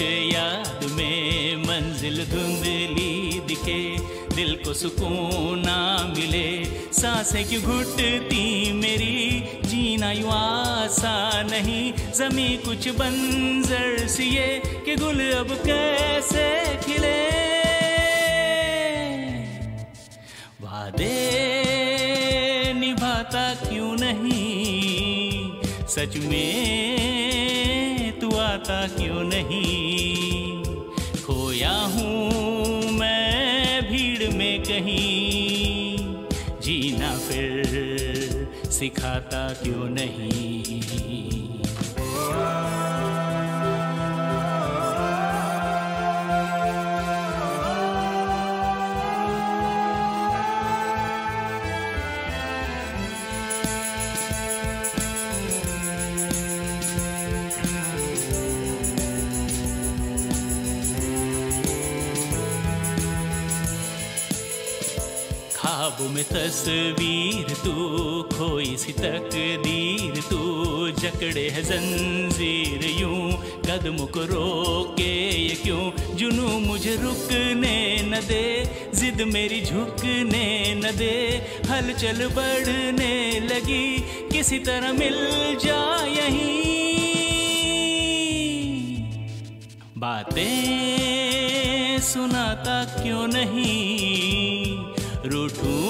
कुछ याद में मंजिल धुंधली दिखे, दिल को सुकून ना मिले, सांसें क्यों घुटती मेरी, जीना यूं आसान नहीं, जमी कुछ बंजर सी है कि गुल अब कैसे खिले। वादे निभाता क्यों नहीं, सच में तू आता क्यों नहीं, खोया हूँ मैं भीड़ में कहीं, जीना फिर सिखाता क्यों नहीं। ख्वाबों में तस्वीर तू, खोई सी तकदीर तू, जकड़े है जंजीर यूं, कदमों को रोके ये क्यों, जुनू मुझे रुकने न दे, जिद मेरी झुकने न दे, हलचल बढ़ने लगी, किसी तरह मिल जा यहीं। बातें सुनाता क्यों नहीं, रूठूं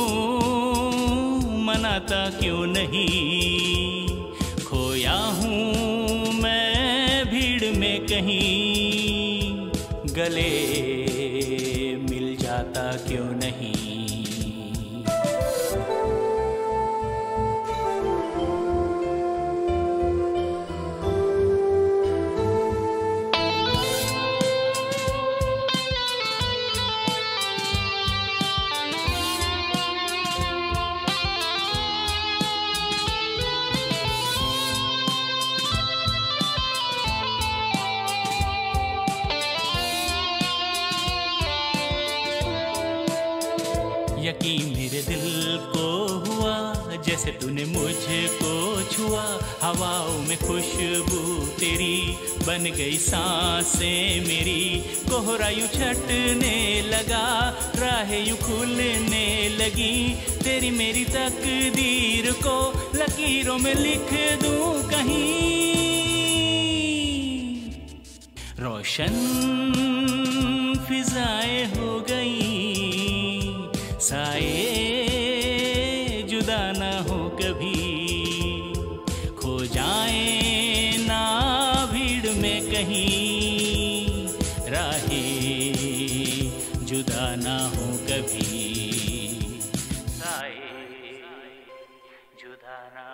मनाता क्यों नहीं, खोया हूँ मैं भीड़ में कहीं, गले मिल जाता क्यों नहीं। यकीन मेरे दिल को हुआ जैसे तूने मुझको छुआ, हवाओं में खुशबू तेरी बन गई, सांसें मेरी कोहरा यूं छटने लगा, राहें यूं खुलने लगी, तेरी मेरी तकदीर को लकीरों में लिख दूं कहीं। रोशन फिजाएं हो गई, साए जुदा ना हो कभी, खो जाए ना भीड़ में कहीं, राहें जुदा ना हो कभी, साए जुदा ना